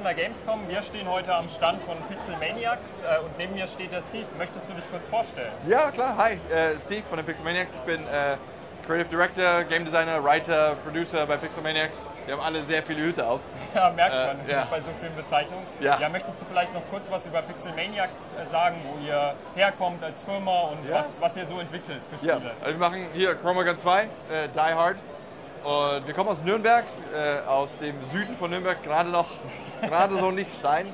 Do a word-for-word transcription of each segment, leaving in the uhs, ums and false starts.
von der Gamescom. Wir stehen heute am Stand von Pixel Maniacs äh, und neben mir steht der Steve. Möchtest du dich kurz vorstellen? Ja, klar. Hi, äh, Steve von den Pixel Maniacs. Ich bin äh, Creative Director, Game Designer, Writer, Producer bei Pixel Maniacs. Wir haben alle sehr viele Hüte auf. Ja, merkt man äh, ja. bei so vielen Bezeichnungen. Ja. ja, möchtest du vielleicht noch kurz was über Pixel Maniacs sagen, wo ihr herkommt als Firma und ja. was, was ihr so entwickelt für Spiele? Ja. Also wir machen hier ChromaGun zwei, äh, Die Hard. Und wir kommen aus Nürnberg, äh, aus dem Süden von Nürnberg, gerade noch, gerade so nicht Stein.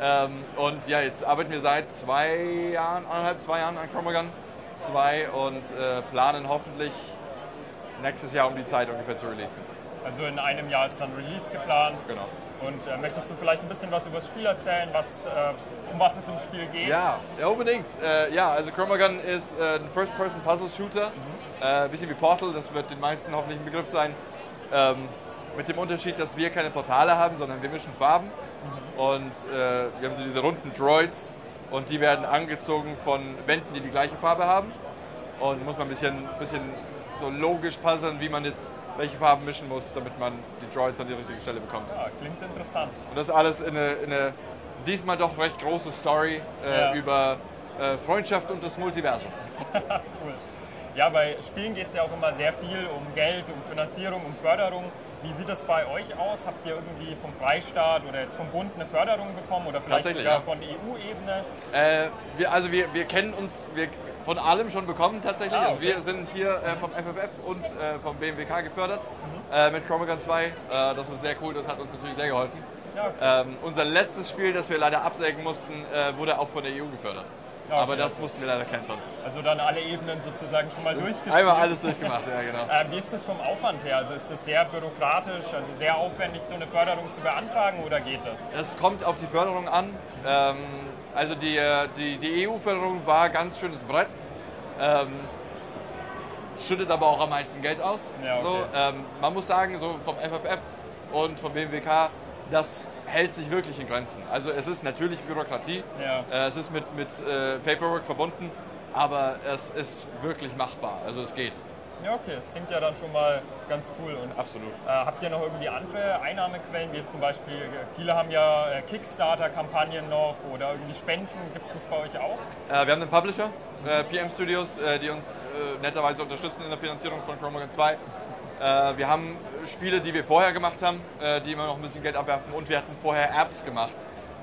Ähm, und ja, jetzt arbeiten wir seit zwei Jahren, anderthalb, zwei Jahren an ChromaGun zwei und äh, planen hoffentlich nächstes Jahr um die Zeit ungefähr zu releasen. Also in einem Jahr ist dann Release geplant. Genau. Und äh, möchtest du vielleicht ein bisschen was über das Spiel erzählen, was, äh, um was es im Spiel geht? Ja, ja unbedingt. Äh, ja, also ChromaGun ist äh, ein First-Person-Puzzle-Shooter, mhm. äh, ein bisschen wie Portal, das wird den meisten hoffentlich ein Begriff sein, ähm, mit dem Unterschied, dass wir keine Portale haben, sondern wir mischen Farben. Mhm. Und äh, wir haben so diese runden Droids und die werden angezogen von Wänden, die die gleiche Farbe haben. Und muss man ein bisschen, bisschen so logisch puzzlen, wie man jetzt welche Farben mischen muss, damit man die Droids an die richtige Stelle bekommt. Ja, klingt interessant. Und das alles in eine, in eine diesmal doch recht große Story äh, ja. über äh, Freundschaft und das Multiversum. Cool. Ja, bei Spielen geht es ja auch immer sehr viel um Geld, um Finanzierung, um Förderung. Wie sieht das bei euch aus? Habt ihr irgendwie vom Freistaat oder jetzt vom Bund eine Förderung bekommen oder vielleicht sogar ja. von E U-Ebene? Äh, wir, also wir, wir kennen uns wir von allem schon bekommen tatsächlich. Ah, okay. Also wir sind hier äh, vom F F F und äh, vom B M W K gefördert mhm. äh, mit ChromaGun zwei. Äh, das ist sehr cool, das hat uns natürlich sehr geholfen. Ja, okay. ähm, unser letztes Spiel, das wir leider absägen mussten, äh, wurde auch von der E U gefördert. Ja, okay. Aber das mussten wir leider canceln. Also dann alle Ebenen sozusagen schon mal durchgespielt. Einmal alles durchgemacht, ja genau. ähm, wie ist das vom Aufwand her? Also ist das sehr bürokratisch, also sehr aufwendig, so eine Förderung zu beantragen oder geht das? Es kommt auf die Förderung an. Ähm, also die, die, die E U-Förderung war ganz schönes Brett. Ähm, schüttet aber auch am meisten Geld aus. Ja, okay. so, ähm, man muss sagen, so vom F F F und vom B M W K, das hält sich wirklich in Grenzen. Also es ist natürlich Bürokratie, ja. äh, es ist mit, mit äh, Paperwork verbunden, aber es ist wirklich machbar, also es geht. Ja okay, das klingt ja dann schon mal ganz cool. Und absolut. Äh, habt ihr noch irgendwie andere Einnahmequellen, wie zum Beispiel, viele haben ja äh, Kickstarter-Kampagnen noch oder irgendwie Spenden, gibt es das bei euch auch? Äh, wir haben einen Publisher, äh, P M Studios, äh, die uns äh, netterweise unterstützen in der Finanzierung von ChromaGun zwei. Äh, wir haben Spiele, die wir vorher gemacht haben, äh, die immer noch ein bisschen Geld abwerfen und wir hatten vorher Apps gemacht,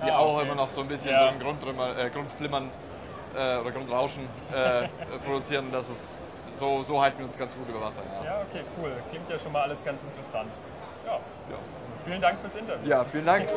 die ah, okay. auch immer noch so ein bisschen ja. so Grundrümmer, äh, Grundflimmern äh, oder Grundrauschen äh, produzieren. Das ist, so, so halten wir uns ganz gut über Wasser. Ja. ja, okay, cool. Klingt ja schon mal alles ganz interessant. Ja, ja. Vielen Dank fürs Interview. Ja, vielen Dank.